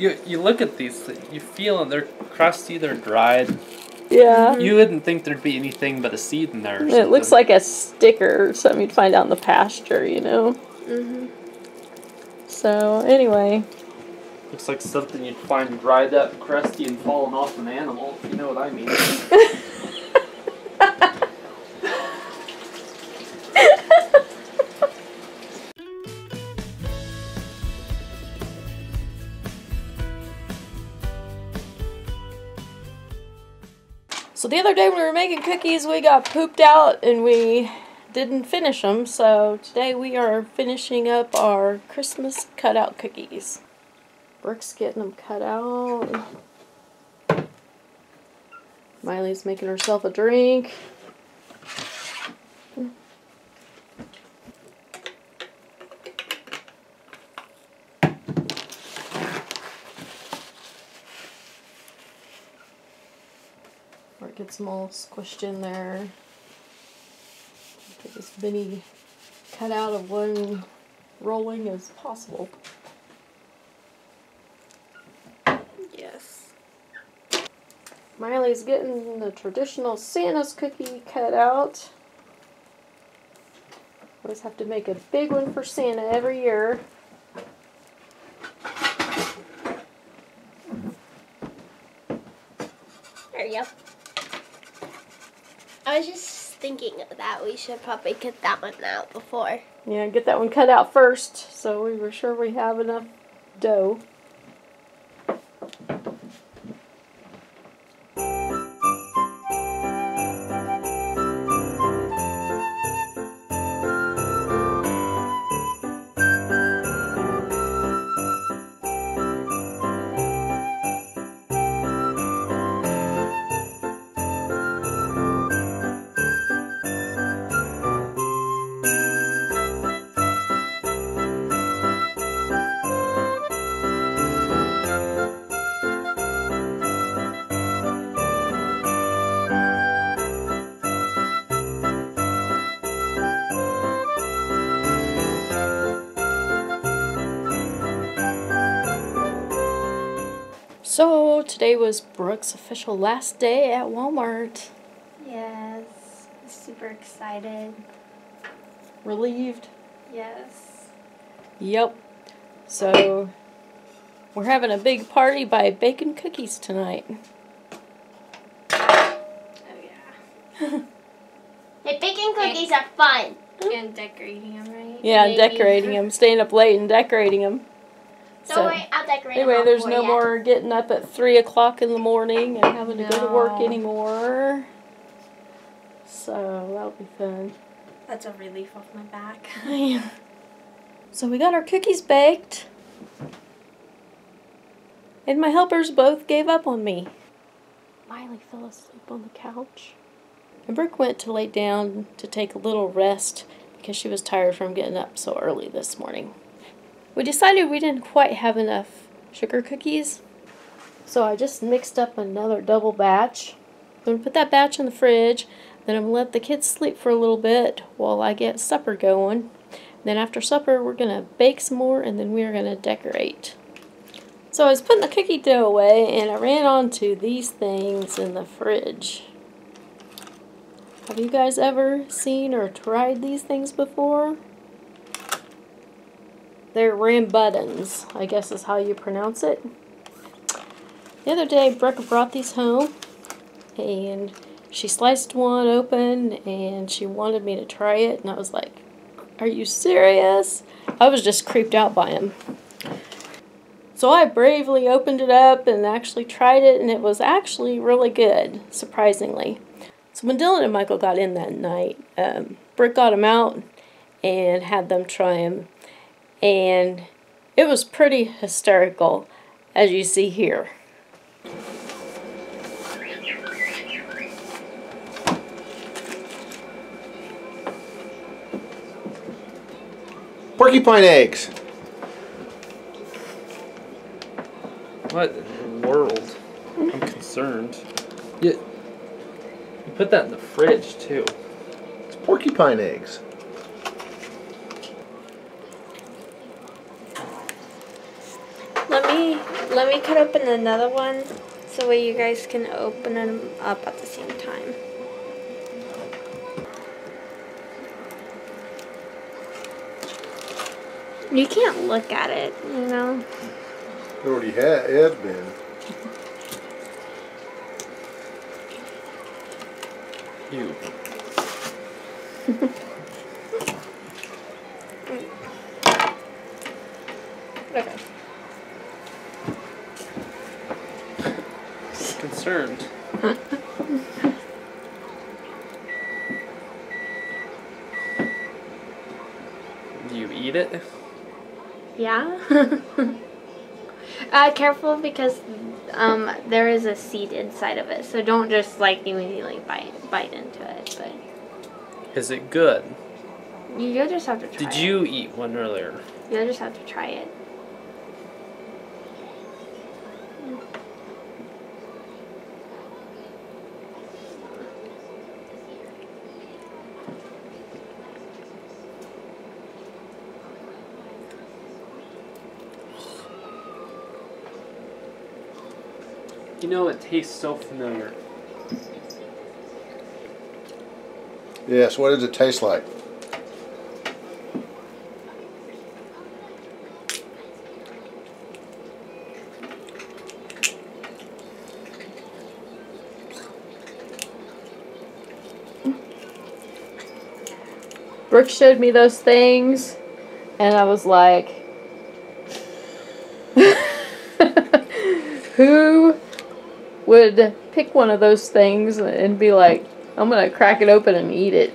you look at these, you feel them, they're crusty, they're dried. Yeah. You wouldn't think there'd be anything but a seed in there. Or something. It looks like a sticker or something you'd find out in the pasture, you know. Mm-hmm. So anyway. Looks like something you'd find dried up, crusty, and fallen off an animal, if you know what I mean. So the other day when we were making cookies, we got pooped out and we didn't finish them. So today we are finishing up our Christmas cutout cookies. Brooke's getting them cut out. Miley's making herself a drink. Get them all squished in there. Get as many cut out of one rolling as possible. Yes. Miley's getting the traditional Santa's cookie cut out. Always have to make a big one for Santa every year. There you go. I was just thinking that we should probably get that one out before. Yeah, get that one cut out first, so we were sure we have enough dough. So today was Brooke's official last day at Walmart. Yes, super excited. Relieved? Yes. Yep. So we're having a big party by baking cookies tonight. Oh yeah. But baking cookies are fun. And decorating them, right? Yeah, maybe. Decorating them. Staying up late and decorating them. So wait, I'll decorate anyway, them there's no more getting up at 3 o'clock in the morning and having to go to work anymore. So that'll be fun. That's a relief off my back. Yeah. So we got our cookies baked. And my helpers both gave up on me. Miley fell asleep on the couch. And Brooke went to lay down to take a little rest because she was tired from getting up so early this morning. We decided we didn't quite have enough sugar cookies, so I just mixed up another double batch. I'm going to put that batch in the fridge, then I'm going to let the kids sleep for a little bit while I get supper going. Then after supper we're going to bake some more and then we're going to decorate. So I was putting the cookie dough away and I ran onto these things in the fridge. Have you guys ever seen or tried these things before? They're rambutans, I guess is how you pronounce it. The other day, Brooke brought these home, and she sliced one open, and she wanted me to try it, and I was like, are you serious? I was just creeped out by them. So I bravely opened it up and actually tried it, and it was actually really good, surprisingly. So when Dylan and Michael got in that night, Brooke got them out and had them try them. And it was pretty hysterical, as you see here. Porcupine eggs. What in the world? I'm concerned. You put that in the fridge too. It's porcupine eggs. Let me Let me cut open another one so way you guys can open them up at the same time. You can't look at it, you know. It already has been. You. Okay. Concerned. Do you eat it? Yeah. Careful, because there is a seed inside of it, so don't just like immediately bite into it. But is it good? You'll just have to try it. Did you eat one earlier? You'll just have to try it. You know, it tastes so familiar. Yes, what does it taste like? Brooke showed me those things, and I was like, who would pick one of those things and be like, I'm gonna crack it open and eat it?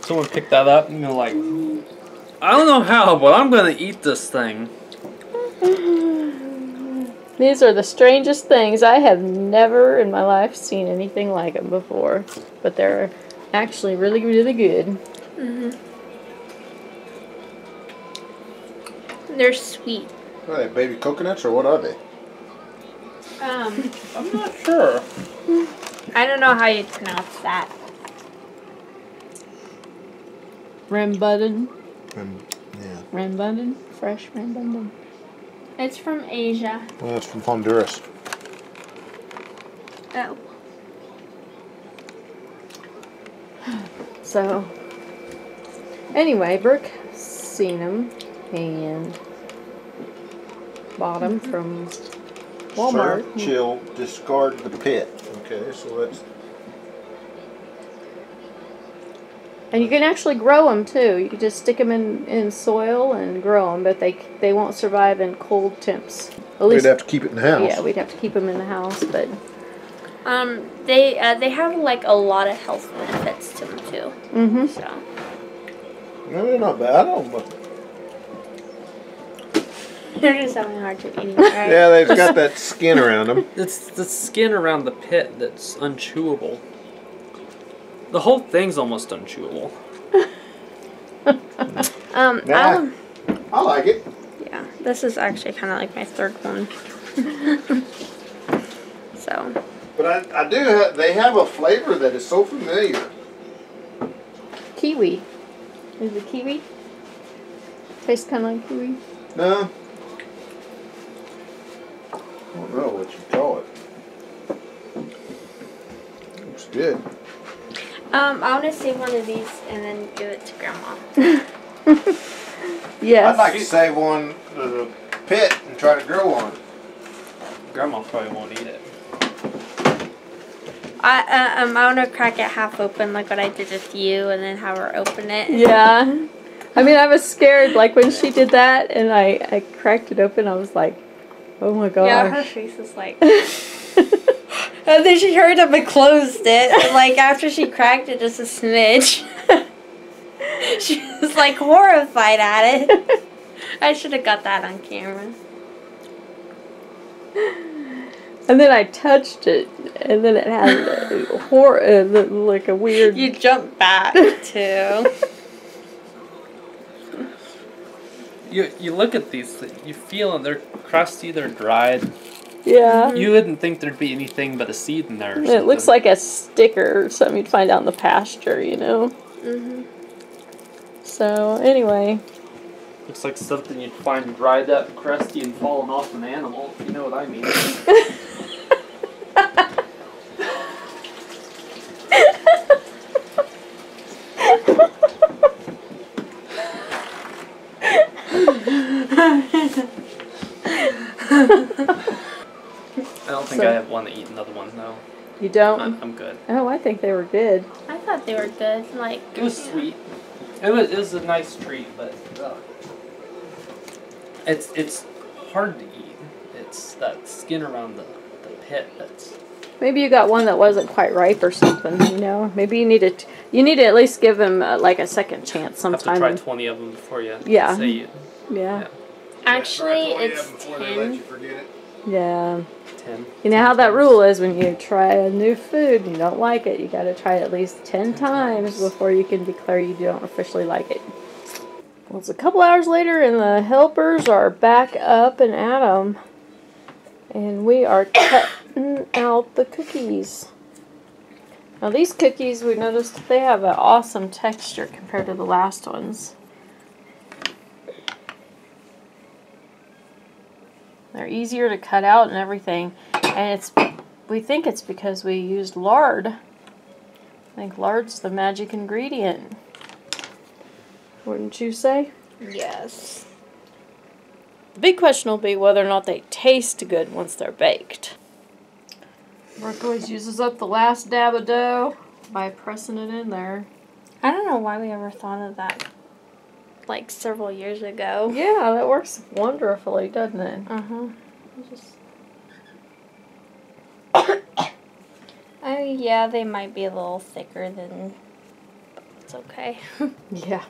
Someone picked that up and you're like, I don't know how, but I'm gonna eat this thing. These are the strangest things. I have never in my life seen anything like them before, but they're actually really, really good. They're sweet. Are they baby coconuts or what are they? I'm not sure. I don't know how you pronounce that. Rambutan. Yeah. Rambutan? Fresh rambutan. It's from Asia. Well, it's from Honduras. Oh. So, anyway, Brooke seen them and bought them from Walmart. Serve, chill, discard the pit. Okay, so let's. And you can actually grow them too. You can just stick them in soil and grow them, but they won't survive in cold temps. At least we'd have to keep it in the house. Yeah, we'd have to keep them in the house, but they have like a lot of health benefits to them too. So. No, they're not bad, but. They're just having a hard time eating it, right? Yeah, they've got that skin around them. It's the skin around the pit that's unchewable. The whole thing's almost unchewable. Nah, I like it. Yeah, this is actually kind of like my third one. So. But I do. They have a flavor that is so familiar. Kiwi. Is it kiwi? Tastes kind of like kiwi. No. I don't know what you call it. Looks good. I want to save one of these and then give it to Grandma. Yes. I'd like to save one to the pit and try to grow one. Grandma probably won't eat it. I want to crack it half open like what I did with you and then have her open it. Yeah. I mean, I was scared like when she did that and I cracked it open. I was like, oh my gosh. Yeah, her face is like... And then she hurried up and closed it. And, like, after she cracked it just a smidge, she was, like, horrified at it. I should have got that on camera. And then I touched it, and then it had a like a weird... You jumped back, too. You look at these, you feel them, they're crusty, they're dried. Yeah. You wouldn't think there'd be anything but a seed in there. It looks like a sticker or something you'd find out in the pasture, you know. So, anyway, Looks like something you'd find dried up, crusty, and fallen off an animal, if you know what I mean. I don't think I have one to eat another one, though. You don't? I'm good. Oh, I think they were good. I thought they were good. Like, it was sweet. It was a nice treat, but it's hard to eat. It's that skin around the pit that's... Maybe you got one that wasn't quite ripe or something, you know? Maybe you need to at least give them like a second chance sometime. Have to try 20 of them before you say you... Yeah. Actually, it's 10. They let you forget it. Yeah. 10. You know how that rule is when you try a new food and you don't like it, you got to try it at least 10 times before you can declare you don't officially like it. Well, it's a couple hours later and the helpers are back up and at 'em. And we are cutting out the cookies. Now these cookies, we noticed they have an awesome texture compared to the last ones. They're easier to cut out and everything, and we think it's because we used lard. I think lard's the magic ingredient. Wouldn't you say? Yes. The big question will be whether or not they taste good once they're baked. Brooke always uses up the last dab of dough by pressing it in there. I don't know why we ever thought of that. Like several years ago. Yeah, that works wonderfully, doesn't it? Uh-huh. Yeah, they might be a little thicker than... But it's okay. Yeah.